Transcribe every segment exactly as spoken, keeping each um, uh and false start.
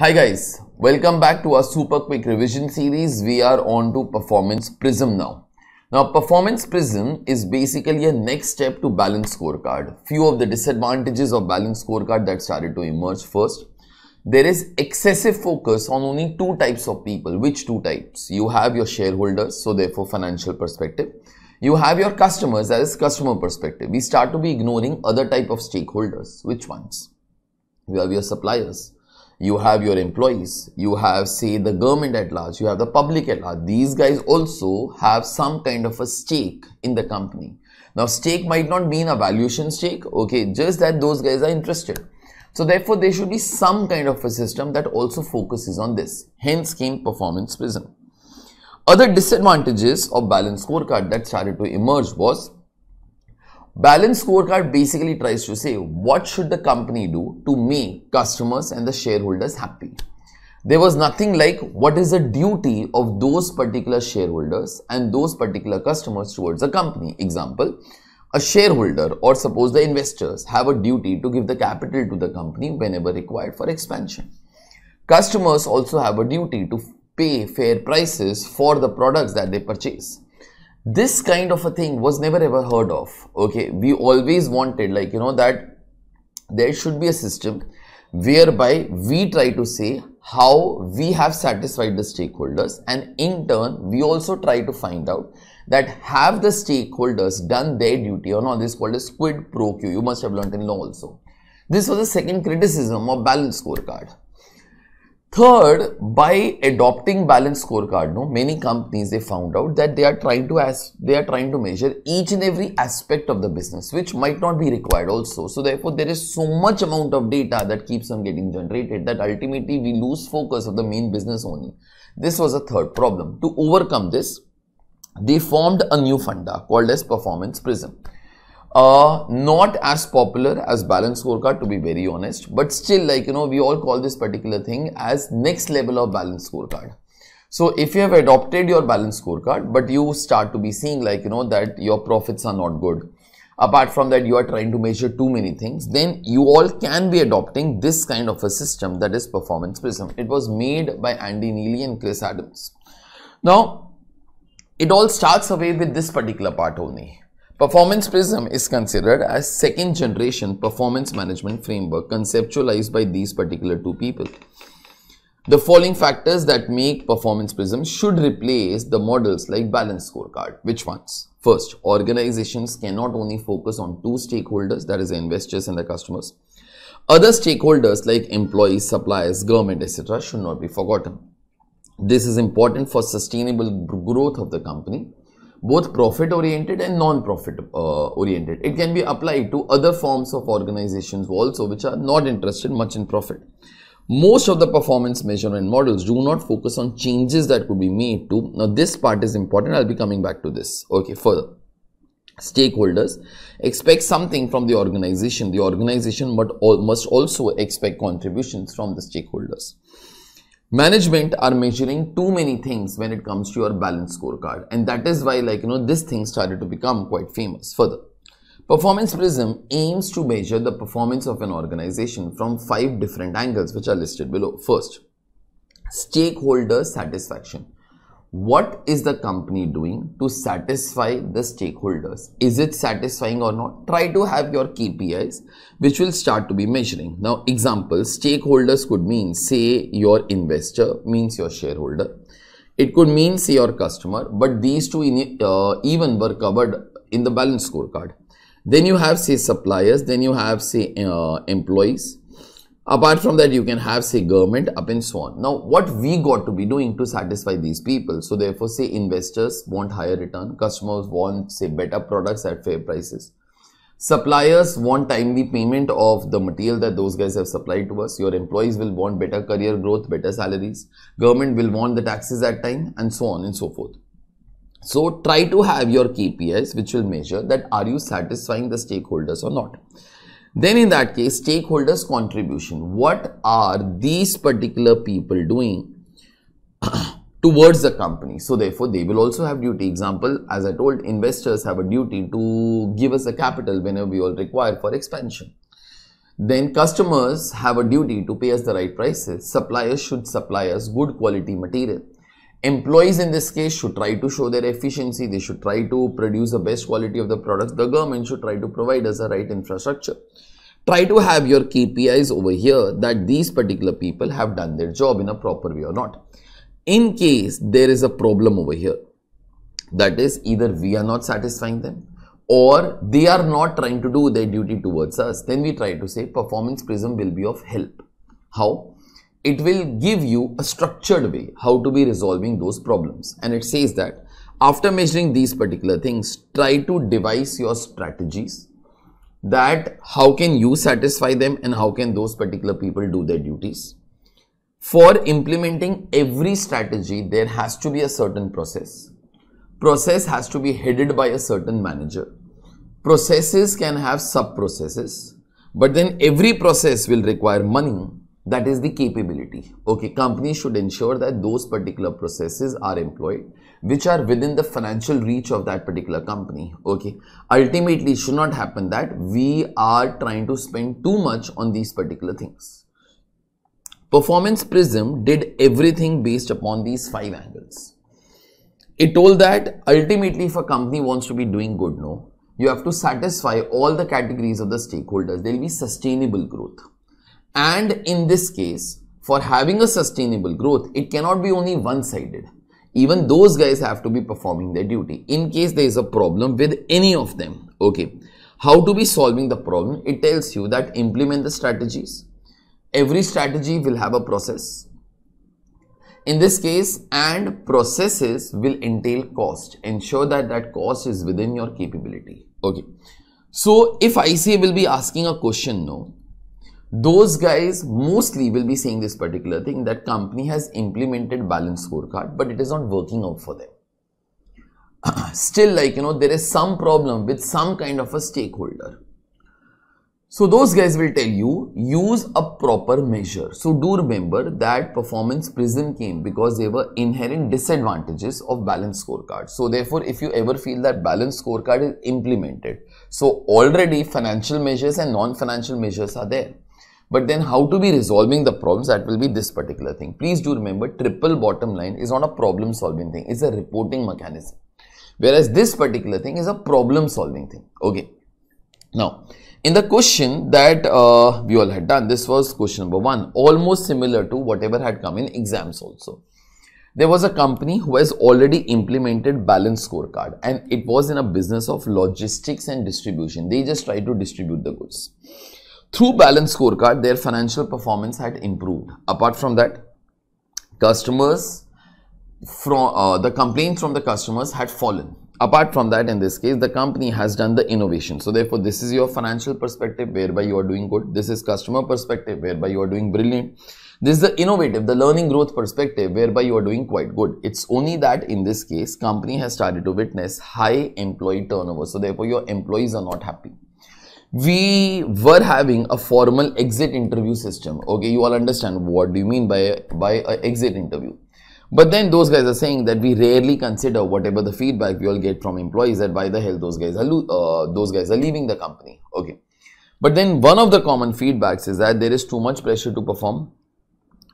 Hi guys, welcome back to our super quick revision series. We are on to Performance Prism now. Now Performance Prism is basically a next step to Balanced Scorecard. Few of the disadvantages of Balanced Scorecard that started to emerge first. There is excessive focus on only two types of people. Which two types? You have your shareholders, so therefore financial perspective. You have your customers, that is customer perspective. We start to be ignoring other type of stakeholders. Which ones? You have your suppliers. You have your employees, you have say the government at large, you have the public at large. These guys also have some kind of a stake in the company. Now stake might not mean a valuation stake, okay, just that those guys are interested. So therefore there should be some kind of a system that also focuses on this. Hence came Performance Prism. Other disadvantages of Balanced Scorecard that started to emerge was Balanced Scorecard basically tries to say what should the company do to make customers and the shareholders happy. There was nothing like what is the duty of those particular shareholders and those particular customers towards the company. Example, a shareholder or suppose the investors have a duty to give the capital to the company whenever required for expansion. Customers also have a duty to pay fair prices for the products that they purchase. This kind of a thing was never ever heard of, okay. We always wanted like, you know, that there should be a system whereby we try to say how we have satisfied the stakeholders, and in turn we also try to find out that have the stakeholders done their duty or not. This is called as quid pro quo. You must have learnt in law also. This was the second criticism of Balanced Scorecard. Third, by adopting Balanced Scorecard, no, many companies, they found out that they are trying to as they are trying to measure each and every aspect of the business, which might not be required also. So therefore, there is so much amount of data that keeps on getting generated that ultimately we lose focus of the main business only. This was a third problem. To overcome this, they formed a new funda called as Performance Prism. Uh, not as popular as Balanced Scorecard, to be very honest, but still, like, you know, we all call this particular thing as next level of Balanced Scorecard. So if you have adopted your Balanced Scorecard, but you start to be seeing, like, you know, that your profits are not good, apart from that you are trying to measure too many things, then you all can be adopting this kind of a system that is Performance Prism. It was made by Andy Neely and Chris Adams. Now it all starts away with this particular part only. Performance Prism is considered as second generation performance management framework conceptualized by these particular two people. The following factors that make Performance Prism should replace the models like Balanced Scorecard. Which ones? First, organizations cannot only focus on two stakeholders, that is the investors and the customers. Other stakeholders like employees, suppliers, government, et cetera should not be forgotten. This is important for sustainable growth of the company, both profit oriented and non-profit uh, oriented. It can be applied to other forms of organizations also which are not interested much in profit. Most of the performance measurement models do not focus on changes that could be made to. Now this part is important. I'll be coming back to this. Okay, further. Stakeholders expect something from the organization. The organization but all, must also expect contributions from the stakeholders. Management are measuring too many things when it comes to your Balanced Scorecard, and that is why, like, you know, this thing started to become quite famous. Further, Performance Prism aims to measure the performance of an organization from five different angles which are listed below. First, stakeholder satisfaction. What is the company doing to satisfy the stakeholders? Is it satisfying or not? Try to have your K P Is which will start to be measuring. Now examples, stakeholders could mean say your investor, means your shareholder. It could mean say your customer, but these two in, uh, even were covered in the Balanced Scorecard. Then you have say suppliers, then you have say uh, employees. Apart from that, you can have say government up and so on. Now, what we got to be doing to satisfy these people. So therefore, say investors want higher return. Customers want say better products at fair prices. Suppliers want timely payment of the material that those guys have supplied to us. Your employees will want better career growth, better salaries. Government will want the taxes at time and so on and so forth. So try to have your K P Is which will measure that are you satisfying the stakeholders or not. Then in that case, stakeholders' contribution. What are these particular people doing towards the company? So therefore, they will also have duty. Example, as I told, investors have a duty to give us the capital whenever we all require for expansion. then customers have a duty to pay us the right prices. Suppliers should supply us good quality material. Employees in this case should try to show their efficiency. They should try to produce the best quality of the product. The government should try to provide us the right infrastructure. Try to have your K P Is over here that these particular people have done their job in a proper way or not. In case there is a problem over here, that is either we are not satisfying them or they are not trying to do their duty towards us, then we try to say Performance Prism will be of help. How? It will give you a structured way how to be resolving those problems. And it says that after measuring these particular things, try to devise your strategies that how can you satisfy them and how can those particular people do their duties. For implementing every strategy, there has to be a certain process. Process has to be headed by a certain manager. Processes can have sub-processes, but then every process will require money. That is the capability. Okay, companies should ensure that those particular processes are employed, which are within the financial reach of that particular company. Okay, ultimately it should not happen that we are trying to spend too much on these particular things. Performance Prism did everything based upon these five angles. It told that ultimately if a company wants to be doing good, no, you have to satisfy all the categories of the stakeholders. There will be sustainable growth. And in this case, for having a sustainable growth, it cannot be only one-sided. Even those guys have to be performing their duty. In case there is a problem with any of them, okay, how to be solving the problem? It tells you that implement the strategies. Every strategy will have a process. In this case, and processes will entail cost. Ensure that that cost is within your capability. Okay. So if I C A I will be asking a question, no, those guys mostly will be saying this particular thing that company has implemented balance scorecard, but it is not working out for them. Still, like, you know, there is some problem with some kind of a stakeholder. So those guys will tell you, use a proper measure. So do remember that Performance Prism came because there were inherent disadvantages of balance scorecard. So therefore, if you ever feel that balance scorecard is implemented, so already financial measures and non-financial measures are there. But then how to be resolving the problems, that will be this particular thing. Please do remember, triple bottom line is not a problem solving thing. It's a reporting mechanism. Whereas this particular thing is a problem solving thing. Okay. Now, in the question that uh, we all had done, this was question number one, almost similar to whatever had come in exams also. There was a company who has already implemented balance scorecard and it was in a business of logistics and distribution. They just tried to distribute the goods. Through balance scorecard, their financial performance had improved. Apart from that, customers from uh, the complaints from the customers had fallen. Apart from that, in this case, the company has done the innovation. So therefore, this is your financial perspective whereby you are doing good. This is customer perspective whereby you are doing brilliant. This is the innovative, the learning growth perspective whereby you are doing quite good. It's only that in this case, company has started to witness high employee turnover. So therefore, your employees are not happy. We were having a formal exit interview system. Okay, you all understand what do you mean by, by an exit interview. But then those guys are saying that we rarely consider whatever the feedback we all get from employees that why the hell those guys are uh, those guys are leaving the company. Okay, but then one of the common feedbacks is that there is too much pressure to perform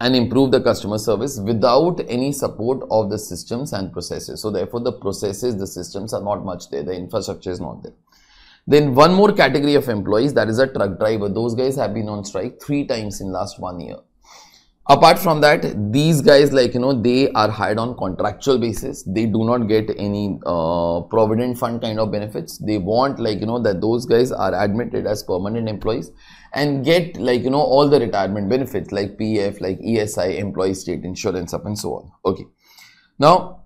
and improve the customer service without any support of the systems and processes. So therefore, the processes, the systems are not much there. The infrastructure is not there. Then one more category of employees, that is a truck driver. Those guys have been on strike three times in last one year. Apart from that, these guys, like, you know, they are hired on contractual basis. They do not get any uh, provident fund kind of benefits. They want, like, you know, that those guys are admitted as permanent employees and get, like, you know, all the retirement benefits like P F, like E S I, employee state insurance up and so on. Okay. Now,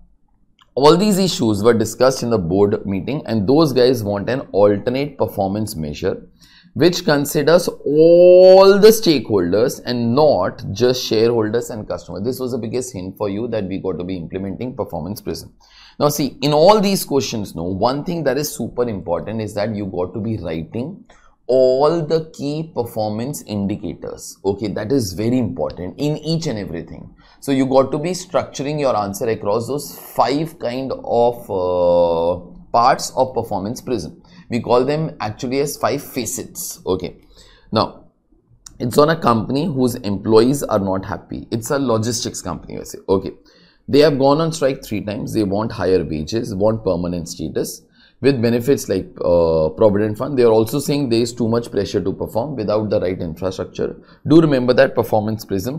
all these issues were discussed in the board meeting and those guys want an alternate performance measure which considers all the stakeholders and not just shareholders and customers. This was the biggest hint for you that we got to be implementing Performance Prism. Now see, in all these questions, no, one thing that is super important is that you got to be writing all the key performance indicators. Okay, that is very important in each and everything. So you got to be structuring your answer across those five kind of uh, parts of Performance Prism. We call them actually as five facets. Okay. Now, It's on a company whose employees are not happy. It's a logistics company. वैसे okay, they have gone on strike three times. They want higher wages, want permanent status with benefits like uh, provident fund. They are also saying there is too much pressure to perform without the right infrastructure. Do remember that Performance Prism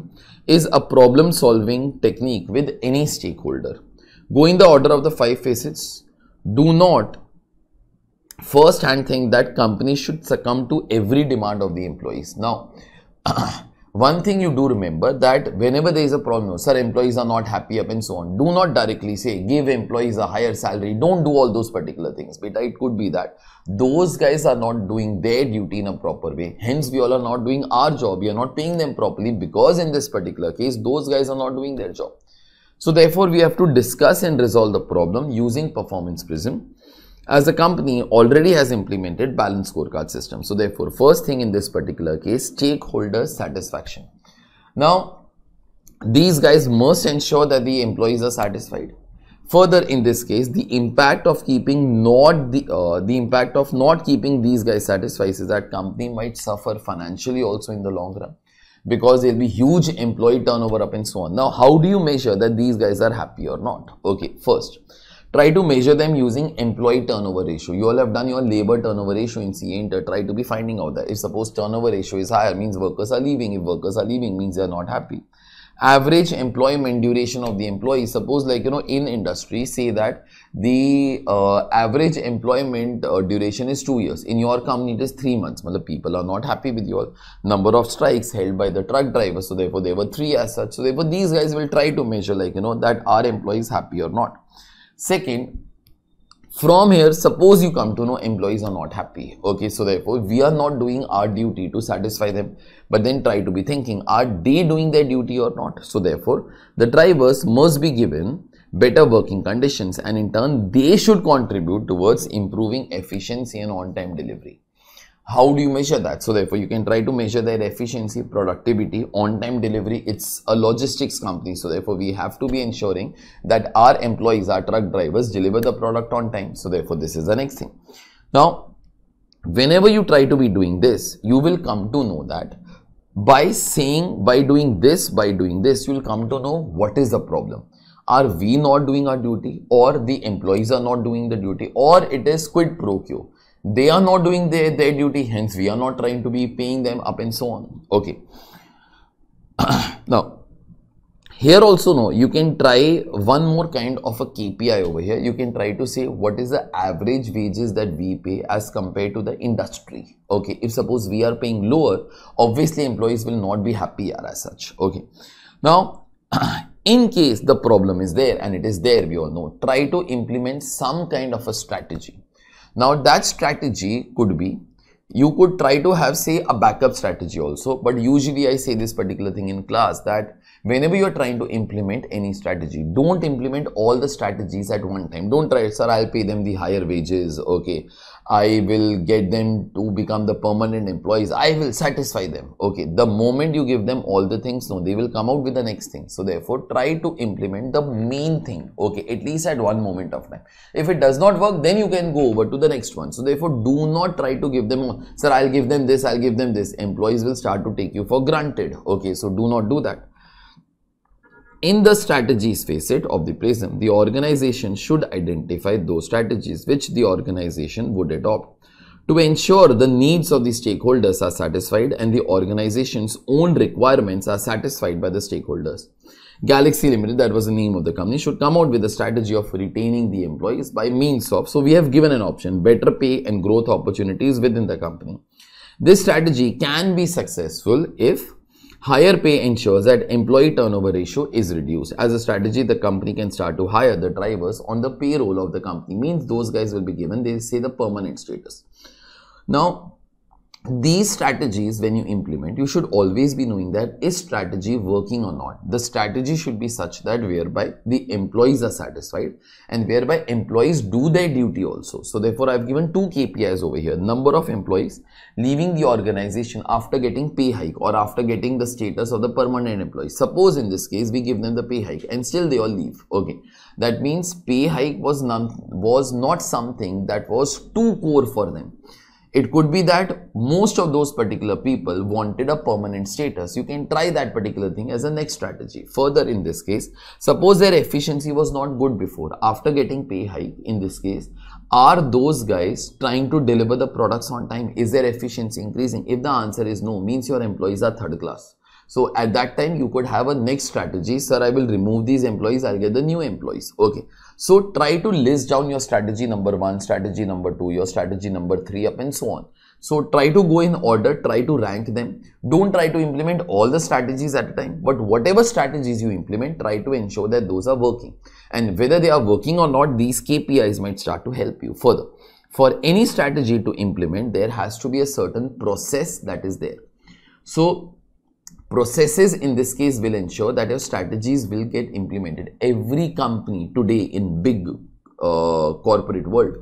is a problem solving technique with any stakeholder. Go in the order of the five facets. Do not first hand think that companies should succumb to every demand of the employees. Now one thing you do remember, that whenever there is a problem, sir, employees are not happy up and so on, do not directly say give employees a higher salary. Don't do all those particular things. But it could be that those guys are not doing their duty in a proper way. Hence, we all are not doing our job. We are not paying them properly, because in this particular case, those guys are not doing their job. So therefore, we have to discuss and resolve the problem using Performance Prism, as the company already has implemented balanced scorecard system. So therefore, first thing in this particular case, stakeholder satisfaction. Now, these guys must ensure that the employees are satisfied. Further, in this case, the impact of keeping not the uh, the impact of not keeping these guys satisfied is that company might suffer financially also in the long run, because there will be huge employee turnover up and so on. Now, how do you measure that these guys are happy or not? Okay, first, try to measure them using employee turnover ratio. You all have done your labor turnover ratio in C A Inter. Try to be finding out that if suppose turnover ratio is higher, means workers are leaving. If workers are leaving, means they are not happy. Average employment duration of the employee. Suppose like, you know, in industry, say that the uh, average employment uh, duration is two years. In your company, it is three months. Matlab, people are not happy with your number of strikes held by the truck drivers. So therefore, there were three as such. So therefore, these guys will try to measure like, you know, that are employees happy or not. Second, from here, suppose you come to know employees are not happy. Okay, so therefore, we are not doing our duty to satisfy them. But then try to be thinking, are they doing their duty or not? So therefore, the drivers must be given better working conditions, and in turn, they should contribute towards improving efficiency and on-time delivery. How do you measure that? So therefore, you can try to measure their efficiency, productivity, on-time delivery. It's a logistics company. So therefore, we have to be ensuring that our employees, our truck drivers, deliver the product on time. So therefore, this is the next thing. Now, whenever you try to be doing this, you will come to know that by saying, by doing this, by doing this, you will come to know what is the problem. Are we not doing our duty, or the employees are not doing the duty, or it is quid pro quo? They are not doing their, their duty, hence we are not trying to be paying them up and so on. Okay. Now, here also, no, you can try one more kind of a K P I over here. You can try to say what is the average wages that we pay as compared to the industry. Okay. If suppose we are paying lower, obviously employees will not be happy as such. Okay. Now, in case the problem is there, and it is there, we all know, try to implement some kind of a strategy. Now, that strategy could be, you could try to have, say, a backup strategy also, but usually I say this particular thing in class, that whenever you are trying to implement any strategy, don't implement all the strategies at one time. Don't try, sir, I'll pay them the higher wages, okay, I will get them to become the permanent employees, I will satisfy them, okay. The moment you give them all the things, no, they will come out with the next thing. So therefore, try to implement the main thing, okay, at least at one moment of time. If it does not work, then you can go over to the next one. So therefore, do not try to give them, sir, I'll give them this, I'll give them this. Employees will start to take you for granted. Okay, so do not do that. In the strategies facet of the prism, the organization should identify those strategies which the organization would adopt to ensure the needs of the stakeholders are satisfied and the organization's own requirements are satisfied by the stakeholders. Galaxy Limited, that was the name of the company, should come out with a strategy of retaining the employees by means of, so we have given an option, better pay and growth opportunities within the company. This strategy can be successful if higher pay ensures that employee turnover ratio is reduced. As a strategy, the company can start to hire the drivers on the payroll of the company, means those guys will be given, they say, the permanent status. Now, these strategies, when you implement, you should always be knowing that is strategy working or not. The strategy should be such that whereby the employees are satisfied and whereby employees do their duty also. So therefore, I've given two K P Is over here. Number of employees leaving the organization after getting pay hike or after getting the status of the permanent employee. Suppose in this case, we give them the pay hike and still they all leave. Okay. That means pay hike was, none, was not something that was too core for them. It could be that most of those particular people wanted a permanent status. You can try that particular thing as a next strategy. Further, in this case, suppose their efficiency was not good before. After getting pay hike, in this case, are those guys trying to deliver the products on time? Is their efficiency increasing? If the answer is no, means your employees are third class. So at that time, you could have a next strategy. Sir, I will remove these employees. I'll get the new employees. Okay. So try to list down your strategy number one, strategy number two, your strategy number three, up and so on. So try to go in order, try to rank them. Don't try to implement all the strategies at a time, but whatever strategies you implement, try to ensure that those are working. And whether they are working or not, these K P Is might start to help you further. For any strategy to implement, there has to be a certain process that is there. So processes in this case will ensure that your strategies will get implemented. Every company today in big uh, corporate world,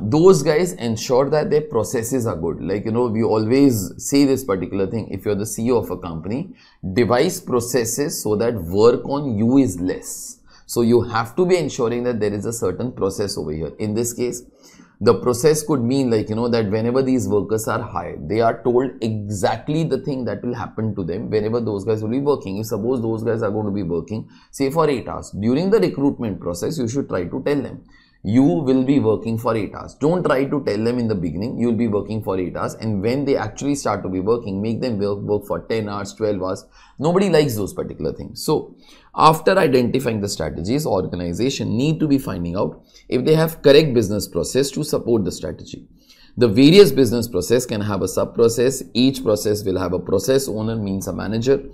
those guys ensure that their processes are good. Like, you know, we always say this particular thing. If you're the C E O of a company, devise processes so that work on you is less. So you have to be ensuring that there is a certain process over here. In this case, the process could mean, like, you know, that whenever these workers are hired, they are told exactly the thing that will happen to them whenever those guys will be working. If suppose those guys are going to be working, say for eight hours, during the recruitment process, you should try to tell them, you will be working for eight hours. Don't try to tell them in the beginning, you will be working for eight hours. And when they actually start to be working, make them work, work for ten hours, twelve hours. Nobody likes those particular things. So after identifying the strategies, organization need to be finding out if they have correct business process to support the strategy. The various business process can have a sub-process. Each process will have a process owner, means a manager,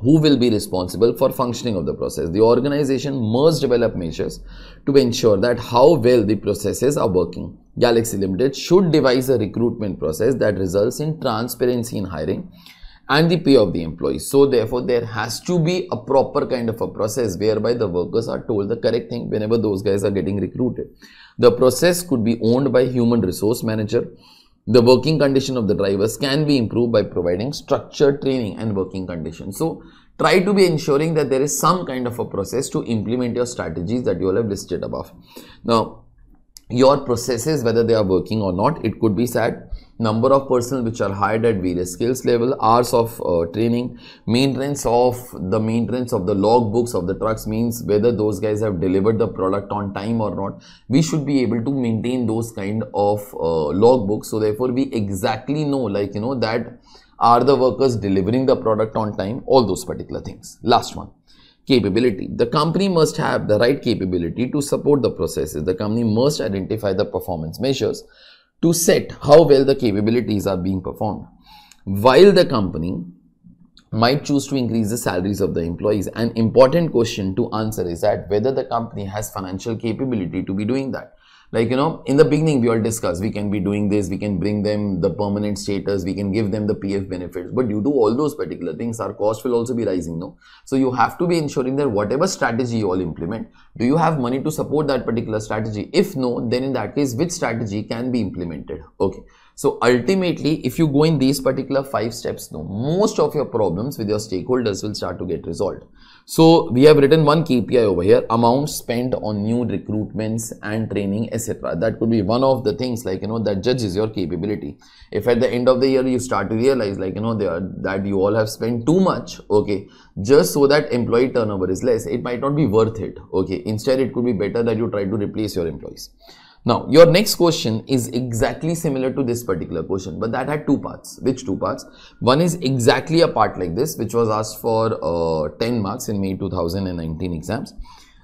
who will be responsible for functioning of the process. The organization must develop measures to ensure that how well the processes are working. Galaxy Limited should devise a recruitment process that results in transparency in hiring and the pay of the employees. So therefore, there has to be a proper kind of a process whereby the workers are told the correct thing whenever those guys are getting recruited. The process could be owned by human resource manager. The working condition of the drivers can be improved by providing structured training and working conditions. So try to be ensuring that there is some kind of a process to implement your strategies that you all have listed above. Now, your processes, whether they are working or not, it could be said number of personnel which are hired at various skills level, hours of uh, training, maintenance of the maintenance of the log books of the trucks, means whether those guys have delivered the product on time or not. We should be able to maintain those kind of uh, log books. So therefore, we exactly know, like, you know, that are the workers delivering the product on time, all those particular things. Last one. Capability. The company must have the right capability to support the processes. The company must identify the performance measures to set how well the capabilities are being performed. While the company might choose to increase the salaries of the employees, an important question to answer is that whether the company has financial capability to be doing that. Like, you know, in the beginning, we all discussed, we can be doing this, we can bring them the permanent status, we can give them the P F benefits. But due to all those particular things, our cost will also be rising, no? So you have to be ensuring that whatever strategy you all implement, do you have money to support that particular strategy? If no, then in that case, which strategy can be implemented? Okay. So ultimately, if you go in these particular five steps, no, most of your problems with your stakeholders will start to get resolved. So we have written one K P I over here, amount spent on new recruitments and training, et cetera. That could be one of the things, like, you know, that judges your capability. If at the end of the year you start to realize, like, you know, they are, that you all have spent too much, okay, just so that employee turnover is less, it might not be worth it, okay. Instead, it could be better that you try to replace your employees. Now, your next question is exactly similar to this particular question, but that had two parts. Which two parts? One is exactly a part like this, which was asked for uh, ten marks in May two thousand nineteen exams.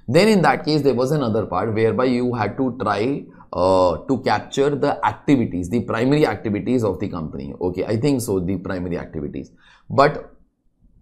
Then in that case, there was another part whereby you had to try uh, to capture the activities, the primary activities of the company. Okay, I think so, the primary activities. But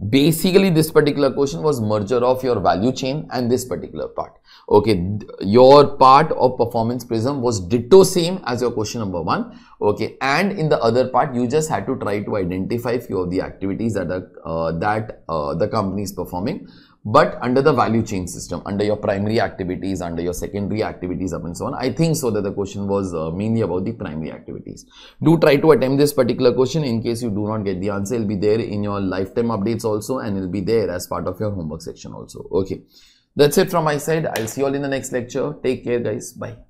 basically, this particular question was merger of your value chain and this particular part. Okay, your part of Performance Prism was ditto same as your question number one. Okay, and in the other part, you just had to try to identify few of the activities that are, uh, that uh, the company is performing, but under the value chain system, under your primary activities, under your secondary activities, up and so on. I think so that the question was uh, mainly about the primary activities. Do try to attempt this particular question. In case you do not get the answer, it'll be there in your lifetime updates also, and it'll be there as part of your homework section also. Okay, that's it from my side. I'll see you all in the next lecture. Take care, guys. Bye.